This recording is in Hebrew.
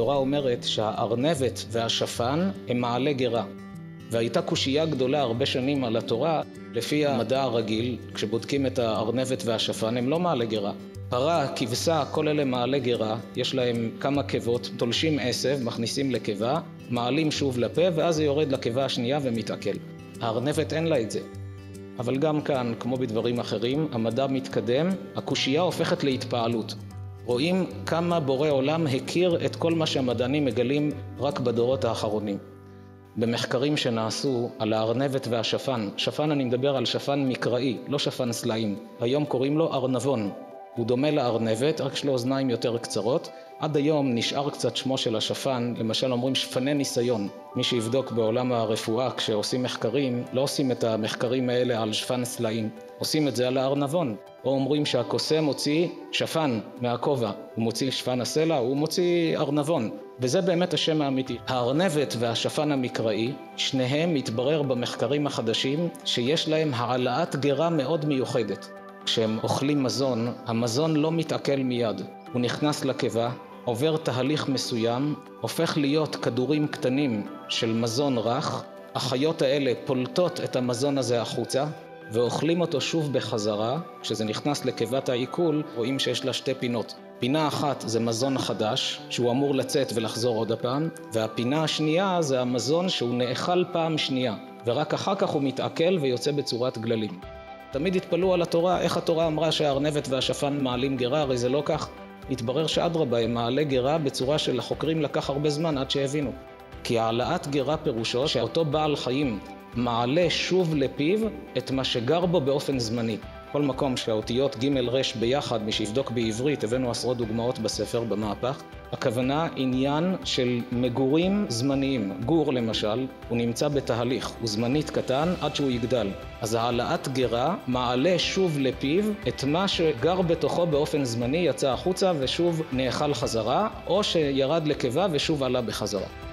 התורה אומרת שהארנבת והשפן הם מעלה גרה. והייתה קושייה גדולה הרבה שנים על התורה, לפי המדע הרגיל, כשבודקים את הארנבת והשפן, הם לא מעלה גרה. פרה, כבשה, כל אלה מעלי גרה, יש להם כמה כבות, תולשים עשב, מכניסים לקיבה, מעלים שוב לפה, ואז זה יורד לקיבה השנייה ומתעכל. הארנבת אין לה את זה. אבל גם כאן, כמו בדברים אחרים, המדע מתקדם, הקושייה הופכת להתפעלות. רואים כמה בורא עולם הכיר את כל מה שהמדענים מגלים רק בדורות האחרונים. במחקרים שנעשו על הארנבת והשפן, שפן אני מדבר על שפן מקראי, לא שפן סלעים, היום קוראים לו ארנבון. הוא דומה לארנבת, רק שלו אוזניים יותר קצרות. עד היום נשאר קצת שמו של השפן, למשל אומרים שפני ניסיון. מי שיבדוק בעולם הרפואה כשעושים מחקרים, לא עושים את המחקרים האלה על שפן סלעים, עושים את זה על הארנבון. או אומרים שהקוסם מוציא שפן מהכובע, הוא מוציא שפן הסלע, הוא מוציא ארנבון. וזה באמת השם האמיתי. הארנבת והשפן המקראי, שניהם מתברר במחקרים החדשים שיש להם העלאת גרה מאוד מיוחדת. כשהם אוכלים מזון, המזון לא מתעכל מיד. הוא נכנס לקיבה, עובר תהליך מסוים, הופך להיות כדורים קטנים של מזון רך. החיות האלה פולטות את המזון הזה החוצה, ואוכלים אותו שוב בחזרה. כשזה נכנס לקיבת העיכול, רואים שיש לה שתי פינות. פינה אחת זה מזון חדש, שהוא אמור לצאת ולחזור עוד הפעם, והפינה השנייה זה המזון שהוא נאכל פעם שנייה, ורק אחר כך הוא מתעכל ויוצא בצורת גללים. תמיד התפלאו על התורה, איך התורה אמרה שהארנבת והשפן מעלים גרה, הרי זה לא כך. התברר שאדרבה הם מעלה גרה בצורה של החוקרים לקח הרבה זמן עד שהבינו. כי העלאת גרה פירושו שאותו בעל חיים מעלה שוב לפיו את מה שגר בו באופן זמני. כל מקום שהאותיות ג' ר' ביחד, מי שיבדוק בעברית, הבאנו עשרות דוגמאות בספר במהפך. הכוונה עניין של מגורים זמניים. גור למשל, הוא נמצא בתהליך, הוא זמנית קטן עד שהוא יגדל. אז העלאת גרה מעלה שוב לפיו את מה שגר בתוכו באופן זמני, יצא החוצה ושוב נאכל חזרה, או שירד לקיבה ושוב עלה בחזרה.